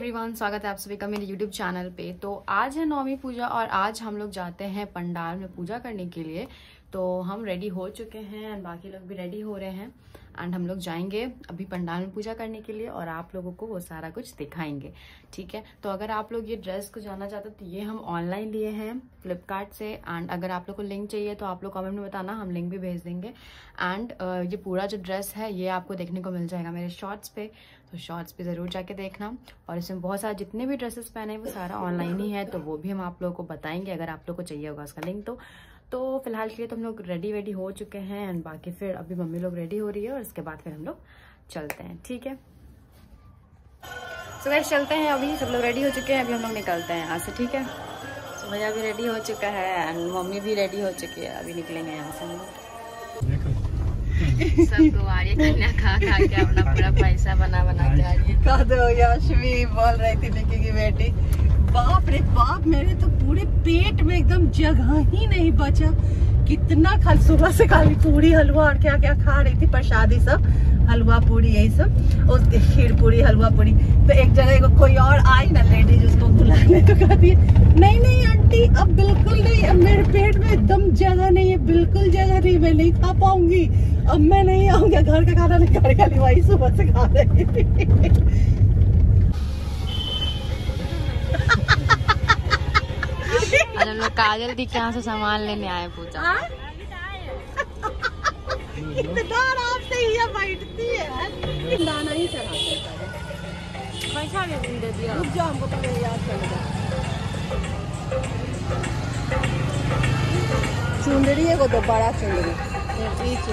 Everyone, स्वागत है आप सभी का मेरे YouTube चैनल पे। तो आज है नौमी पूजा और आज हम लोग जाते हैं पंडाल में पूजा करने के लिए। तो हम रेडी हो चुके हैं एंड बाकी लोग भी रेडी हो रहे हैं एंड हम लोग जाएंगे अभी पंडाल में पूजा करने के लिए और आप लोगों को वो सारा कुछ दिखाएंगे, ठीक है। तो अगर आप लोग ये ड्रेस को जानना चाहते हो तो ये हम ऑनलाइन लिए हैं फ्लिपकार्ट से एंड अगर आप लोग को लिंक चाहिए तो आप लोग कमेंट में बताना, हम लिंक भी भेज देंगे। एंड ये पूरा जो ड्रेस है ये आपको देखने को मिल जाएगा मेरे शॉर्ट्स पे, तो शॉर्ट्स पे ज़रूर जाके देखना। और इसमें बहुत सारे जितने भी ड्रेसेस पहने हैं वो सारा ऑनलाइन ही है, तो वो भी हम आप लोगों को बताएंगे अगर आप लोग को चाहिए होगा उसका लिंक। तो फिलहाल के लिए तो हम लोग रेडी हो चुके हैं एंड बाकी फिर अभी मम्मी लोग रेडी हो रही है और इसके बाद फिर हम लोग चलते हैं, ठीक है। सुबह चलते हैं, अभी सब लोग रेडी हो चुके हैं, अभी हम लोग निकलते हैं यहाँ से, ठीक है। सुबह अभी रेडी हो चुका है एंड मम्मी भी रेडी हो चुकी है, अभी निकलेंगे यहाँ से हम लोग। सबको आ रही है खा के अपना पूरा पैसा बना के आ रही है। याश्वी बोल रही थी निकी की बेटी, बाप रे बाप, मेरे तो पूरे पेट में एकदम जगह ही नहीं बचा। कितना खल सुबह से खाली पूरी हलवा और क्या क्या खा रही थी, प्रसादी सब, हलवा पूरी यही सब, और खीर पूरी हलवा पूरी। तो एक जगह को कोई और आई ना लेडीज, उसको बुलाने तो कहती है नहीं आंटी अब बिल्कुल नहीं, अब मेरे पेट में एकदम जगह नहीं है, बिल्कुल जगह नहीं, मैं नहीं खा पाऊंगी, अब मैं नहीं आऊंगी, घर का खाना नहीं खाने खाली वही सुबह से खा रही थी। हम लोग काजल दी के यहाँ से सामान लेने आए पूजा। आराम से ही बैठती है, दाना ही चढ़ाते पैसा भी दे दिया। रुक जाओ, हमको पहले याद करेगा। चुंदड़ी है वो तो बड़ा चुंदड़ी ऐसा।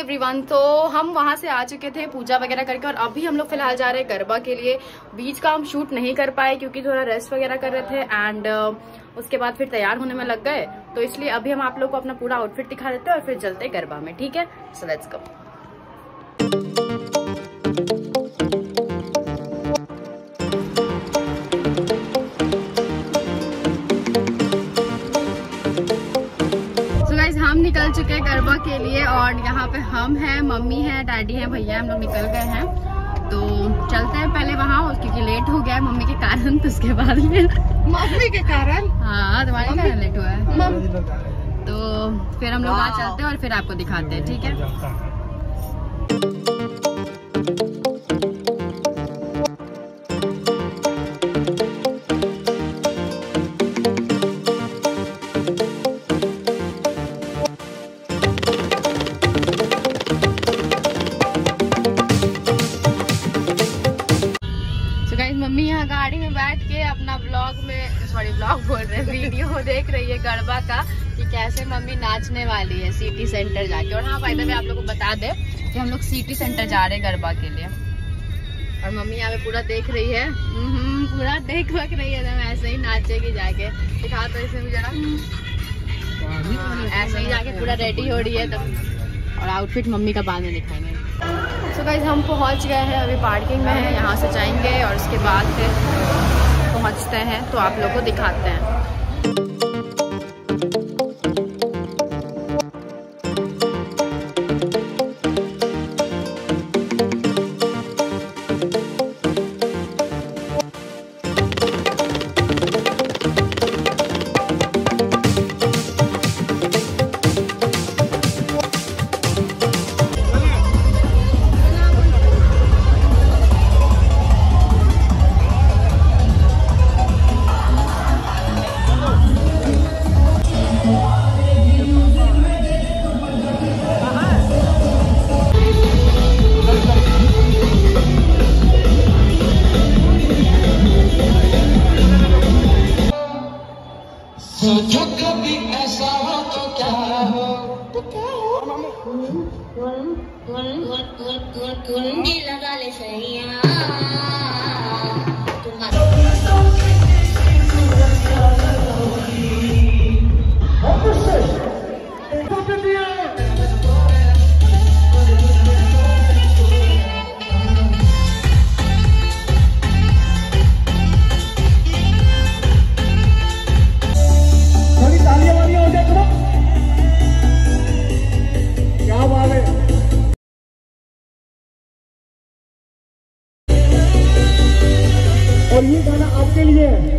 एवरीवन, तो हम वहाँ से आ चुके थे पूजा वगैरह करके और अभी हम लोग फिलहाल जा रहे हैं गरबा के लिए। बीच का हम शूट नहीं कर पाए क्योंकि थोड़ा रेस्ट वगैरह कर रहे थे एंड उसके बाद फिर तैयार होने में लग गए, तो इसलिए अभी हम आप लोग को अपना पूरा आउटफिट दिखा देते हैं और फिर चलते हैं गरबा में, ठीक है। So let's go. निकल चुके हैं गरबा के लिए और यहाँ पे हम हैं, मम्मी है, डैडी है, भैया, हम लोग निकल गए हैं। तो चलते हैं पहले वहाँ क्योंकि लेट हो गया है मम्मी के कारण, तो उसके बाद में मम्मी के कारण, हाँ तुम्हारे कारण लेट हुआ है, तो फिर हम लोग वहाँ चलते हैं और फिर आपको दिखाते हैं, ठीक है। वीडियो देख रही है गरबा का कि कैसे मम्मी नाचने वाली है सिटी सेंटर जाके। और हाँ, बाय द वे आप लोगों को बता दें कि हम लोग सिटी सेंटर जा रहे हैं गरबा के लिए और मम्मी यहाँ पे पूरा देख रही है, पूरा देख वक रही है, तो ऐसे ही नाचेगी जाके, दिखा तो इसमें भी जरा, ऐसे ही जाके पूरा रेडी हो रही है। तब और आउटफिट मम्मी का बाद में दिखाएंगे। सो गाइस हम पहुंच गए हैं, अभी पार्किंग में है, यहाँ से जाएंगे और उसके बाद फिर पहुंचते हैं तो आप लोगों को दिखाते हैं। कुंडी लगा ले सही। और ये गाना आपके लिए है।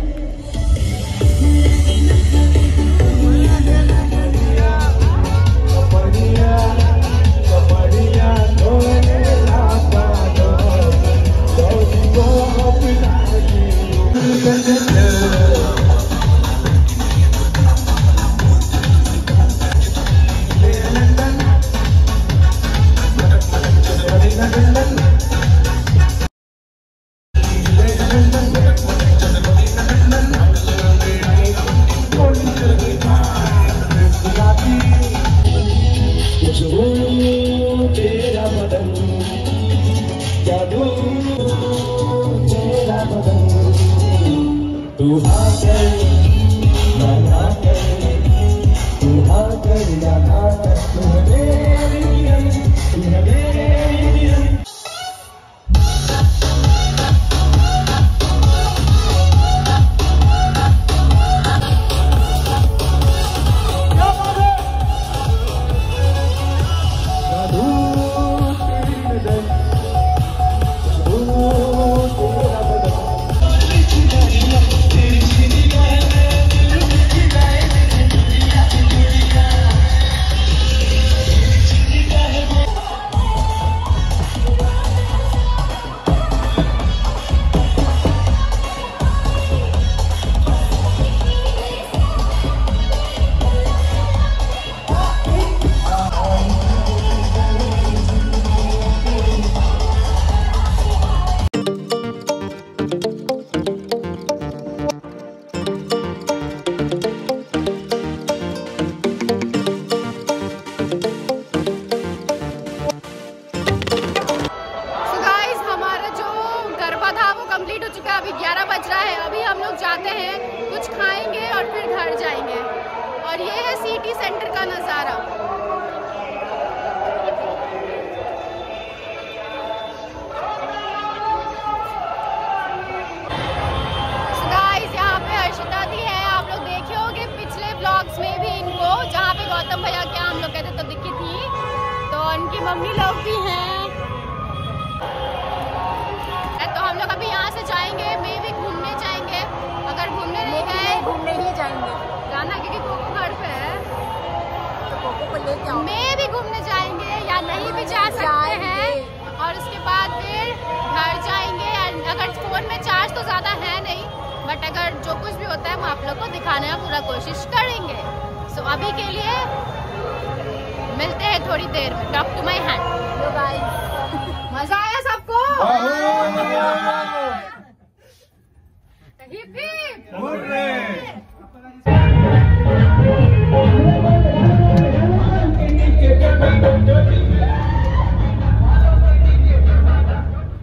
जाते हैं, कुछ खाएंगे और फिर घर जाएंगे। और ये है सिटी सेंटर का नज़ारा। गाइस यहाँ पे हर्षिता दी है, आप लोग देखे होंगे पिछले ब्लॉग्स में भी इनको, जहाँ पे गौतम भैया क्या हम लोग कहते तब दिखी थी, तो उनकी मम्मी लोग भी हैं। तो हम लोग अभी यहाँ से जाएंगे, मे भी घूमने जाएंगे, अगर घूमने नहीं गए घूमने ही जाएंगे, जाना क्योंकि कोको घर पे है तो कोको को लेके आओ। मे भी घूमने जाएंगे या नहीं भी जा सकते हैं और उसके बाद फिर घर जाएंगे। एंड अगर फोन में चार्ज तो ज़्यादा है नहीं, बट अगर जो कुछ भी होता है वो आप लोग को दिखाने का पूरा कोशिश करेंगे। सो अभी के लिए मिलते हैं थोड़ी देर में। Talk to my hand, bye. मजा आया सबको। हिप हिप होरे।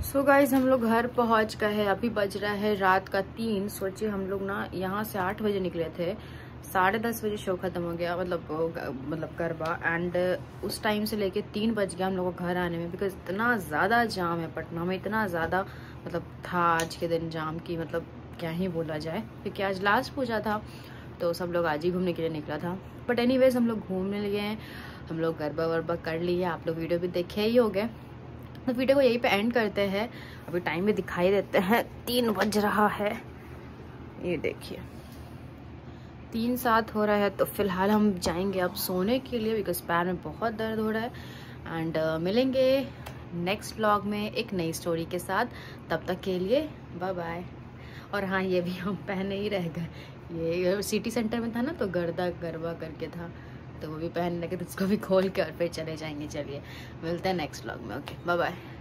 सो गाइज हम लोग घर पहुंच गए हैं, अभी बज रहा है रात का 3। सोचिए हम लोग ना यहाँ से 8 बजे निकले थे 10:30 बजे शो ख़त्म हो गया, मतलब गरबा। एंड उस टाइम से लेके 3 बज गया हम लोगों को घर आने में, बिकॉज इतना ज़्यादा जाम है पटना में, इतना ज़्यादा मतलब था आज के दिन जाम की मतलब क्या ही बोला जाए, क्योंकि आज लास्ट पूजा था तो सब लोग आज ही घूमने के लिए निकला था। बट एनीवेज हम लोग घूमने लिए हैं, हम लोग गरबा वरबा कर लिए, आप लोग वीडियो भी देखे ही हो गए। तो वीडियो को यहीं पे एंड करते हैं, अभी टाइम भी दिखाई देते हैं, 3 बज रहा है, ये देखिए 3:07 हो रहा है। तो फिलहाल हम जाएंगे अब सोने के लिए, बिकॉज पैर में बहुत दर्द हो रहा है। एंड मिलेंगे नेक्स्ट व्लॉग में एक नई स्टोरी के साथ, तब तक के लिए बाय बाय। और हाँ, ये भी हम पहने ही रह गए, ये सिटी सेंटर में था ना तो गरबा गरबा करके था, तो वो भी पहनने लगे तो उसको भी खोल के और फिर चले जाएंगे। चलिए मिलते हैं नेक्स्ट व्लॉग में, ओके बाय बाय।